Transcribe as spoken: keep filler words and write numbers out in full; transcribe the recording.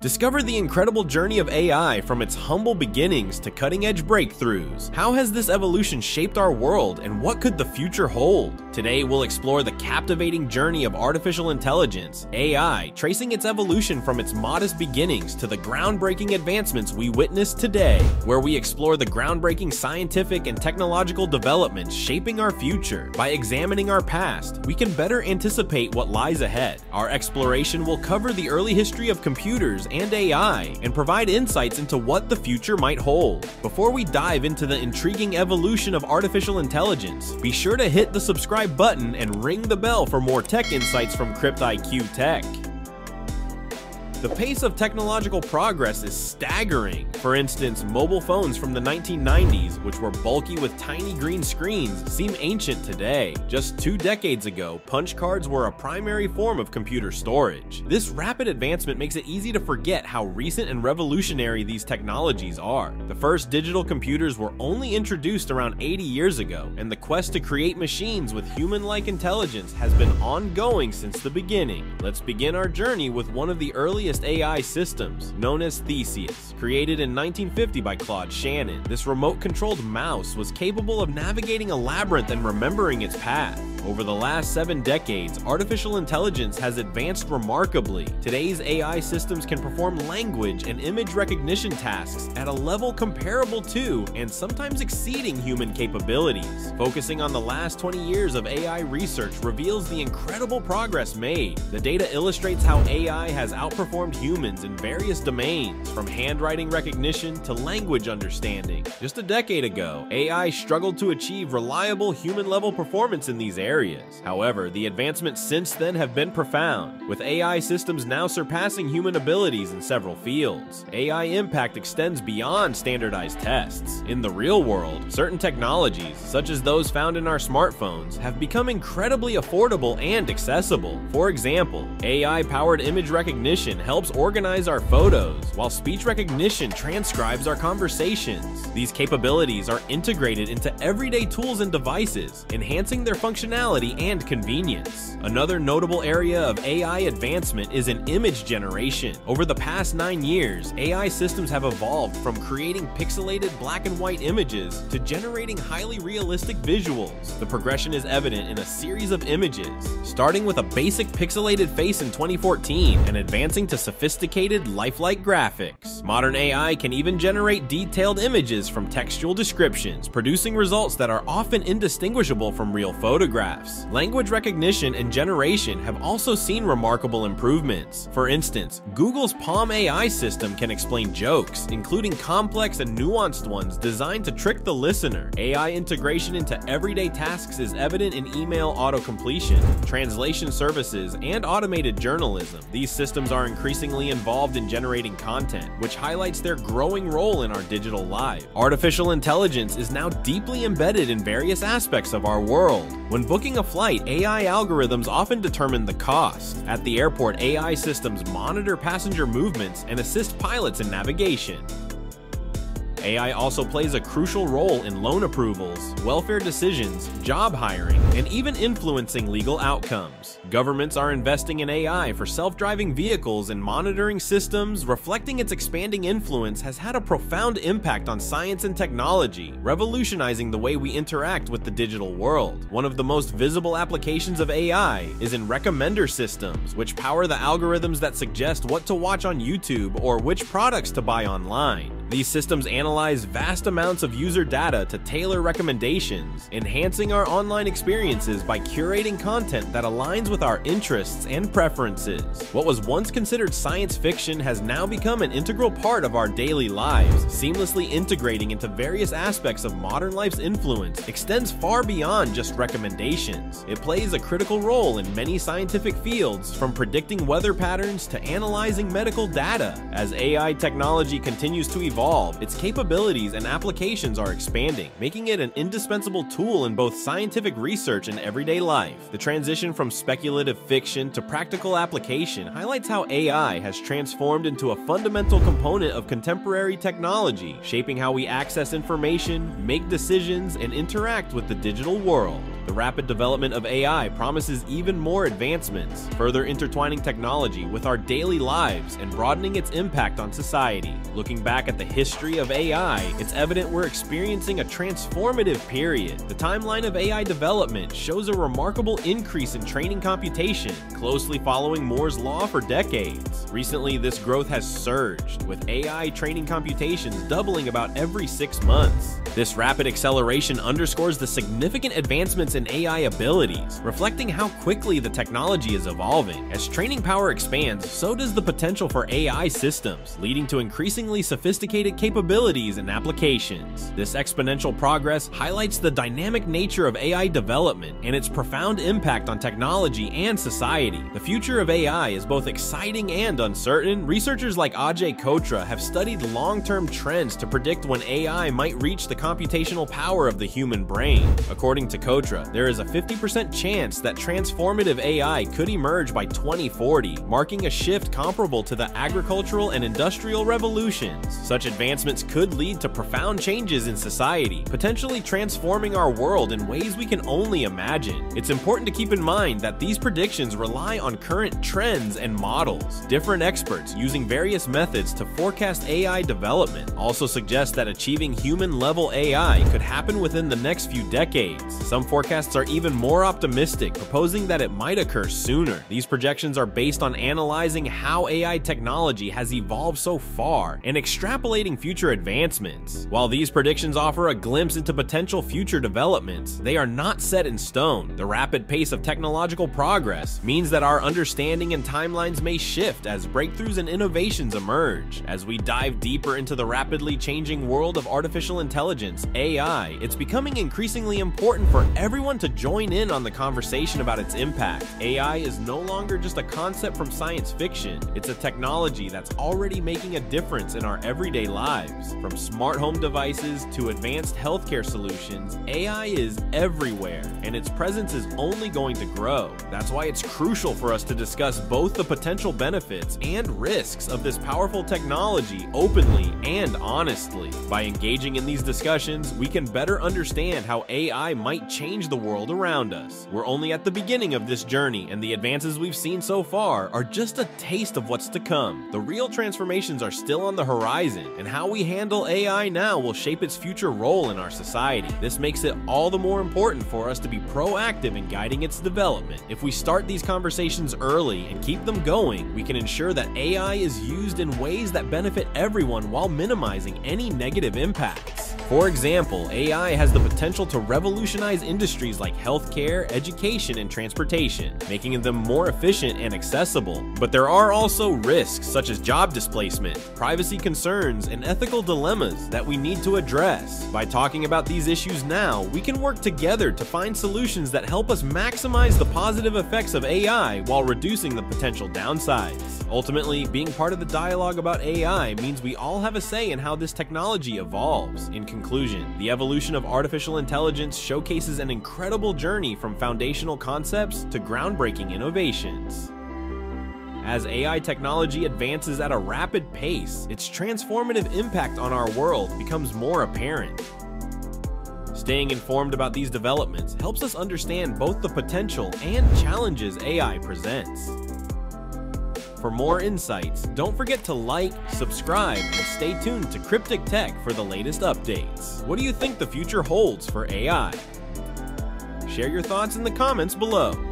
Discover the incredible journey of A I from its humble beginnings to cutting-edge breakthroughs. How has this evolution shaped our world, and what could the future hold? Today, we'll explore the captivating journey of artificial intelligence, A I, tracing its evolution from its modest beginnings to the groundbreaking advancements we witness today, where we explore the groundbreaking scientific and technological developments shaping our future. By examining our past, we can better anticipate what lies ahead. Our exploration will cover the early history of computers and A I, and provide insights into what the future might hold. Before we dive into the intriguing evolution of artificial intelligence, be sure to hit the subscribe button and ring the bell for more tech insights from CryptIQTech. The pace of technological progress is staggering. For instance, mobile phones from the nineteen nineties, which were bulky with tiny green screens, seem ancient today. Just two decades ago, punch cards were a primary form of computer storage. This rapid advancement makes it easy to forget how recent and revolutionary these technologies are. The first digital computers were only introduced around eighty years ago, and the quest to create machines with human-like intelligence has been ongoing since the beginning. Let's begin our journey with one of the earliest A I systems, known as Theseus. Created in nineteen fifty by Claude Shannon, this remote-controlled mouse was capable of navigating a labyrinth and remembering its path. Over the last seven decades, artificial intelligence has advanced remarkably. Today's A I systems can perform language and image recognition tasks at a level comparable to, and sometimes exceeding, human capabilities. Focusing on the last twenty years of A I research reveals the incredible progress made. The data illustrates how A I has outperformed humans in various domains, from handwriting recognition to language understanding. Just a decade ago, A I struggled to achieve reliable human-level performance in these areas. areas. However, the advancements since then have been profound, with A I systems now surpassing human abilities in several fields. A I impact extends beyond standardized tests. In the real world, certain technologies, such as those found in our smartphones, have become incredibly affordable and accessible. For example, A I-powered image recognition helps organize our photos, while speech recognition transcribes our conversations. These capabilities are integrated into everyday tools and devices, enhancing their functionality and convenience. Another notable area of A I advancement is in image generation. Over the past nine years, A I systems have evolved from creating pixelated black and white images to generating highly realistic visuals. The progression is evident in a series of images, starting with a basic pixelated face in twenty fourteen and advancing to sophisticated, lifelike graphics. Modern A I can even generate detailed images from textual descriptions, producing results that are often indistinguishable from real photographs. Language recognition and generation have also seen remarkable improvements. For instance, Google's Palm A I system can explain jokes, including complex and nuanced ones designed to trick the listener. A I integration into everyday tasks is evident in email auto-completion, translation services, and automated journalism. These systems are increasingly involved in generating content, which highlights their growing role in our digital life. Artificial intelligence is now deeply embedded in various aspects of our world. When booking a flight, A I algorithms often determine the cost. At the airport, A I systems monitor passenger movements and assist pilots in navigation. A I also plays a crucial role in loan approvals, welfare decisions, job hiring, and even influencing legal outcomes. Governments are investing in A I for self-driving vehicles and monitoring systems, reflecting its expanding influence has had a profound impact on science and technology, revolutionizing the way we interact with the digital world. One of the most visible applications of A I is in recommender systems, which power the algorithms that suggest what to watch on YouTube or which products to buy online. These systems analyze vast amounts of user data to tailor recommendations, enhancing our online experiences by curating content that aligns with our interests and preferences. What was once considered science fiction has now become an integral part of our daily lives, seamlessly integrating into various aspects of modern life's influence extends far beyond just recommendations. It plays a critical role in many scientific fields, from predicting weather patterns to analyzing medical data. As A I technology continues to evolve, its capabilities and applications are expanding, making it an indispensable tool in both scientific research and everyday life. The transition from speculative fiction to practical application highlights how A I has transformed into a fundamental component of contemporary technology, shaping how we access information, make decisions, and interact with the digital world. The rapid development of A I promises even more advancements, further intertwining technology with our daily lives and broadening its impact on society. Looking back at the history of A I, it's evident we're experiencing a transformative period. The timeline of A I development shows a remarkable increase in training computation, closely following Moore's Law for decades. Recently, this growth has surged, with A I training computations doubling about every six months. This rapid acceleration underscores the significant advancements in A I abilities, reflecting how quickly the technology is evolving. As training power expands, so does the potential for A I systems, leading to increasingly sophisticated capabilities and applications. This exponential progress highlights the dynamic nature of A I development and its profound impact on technology and society. The future of A I is both exciting and uncertain. Researchers like Ajay Kotra have studied long-term trends to predict when A I might reach the computational power of the human brain. According to Kotra, there is a fifty percent chance that transformative A I could emerge by twenty forty, marking a shift comparable to the agricultural and industrial revolutions. Such advancements could lead to profound changes in society, potentially transforming our world in ways we can only imagine. It's important to keep in mind that these predictions rely on current trends and models. Different experts using various methods to forecast A I development also suggest that achieving human-level A I could happen within the next few decades. Some forecasts are even more optimistic, proposing that it might occur sooner. These projections are based on analyzing how A I technology has evolved so far and extrapolating future advancements. While these predictions offer a glimpse into potential future developments, they are not set in stone. The rapid pace of technological progress means that our understanding and timelines may shift as breakthroughs and innovations emerge. As we dive deeper into the rapidly changing world of artificial intelligence, A I, it's becoming increasingly important for everyone to join in on the conversation about its impact. A I is no longer just a concept from science fiction. It's a technology that's already making a difference in our everyday lives. From smart home devices to advanced healthcare solutions, A I is everywhere, and its presence is only going to grow. That's why it's crucial for us to discuss both the potential benefits and risks of this powerful technology openly and honestly. By engaging in these discussions, we can better understand how A I might change the world around us. We're only at the beginning of this journey, and the advances we've seen so far are just a taste of what's to come. The real transformations are still on the horizon, and how we handle A I now will shape its future role in our society. This makes it all the more important for us to be proactive in guiding its development. If we start these conversations early and keep them going, we can ensure that A I is used in ways that benefit everyone while minimizing any negative impacts. For example, A I has the potential to revolutionize industries like healthcare, education, and transportation, making them more efficient and accessible. But there are also risks such as job displacement, privacy concerns, and ethical dilemmas that we need to address. By talking about these issues now, we can work together to find solutions that help us maximize the positive effects of A I while reducing the potential downsides. Ultimately, being part of the dialogue about A I means we all have a say in how this technology evolves. In conclusion, the evolution of artificial intelligence showcases an incredible journey from foundational concepts to groundbreaking innovations. As A I technology advances at a rapid pace, its transformative impact on our world becomes more apparent. Staying informed about these developments helps us understand both the potential and challenges A I presents. For more insights, don't forget to like, subscribe, and stay tuned to CryptIQTech for the latest updates. What do you think the future holds for A I? Share your thoughts in the comments below.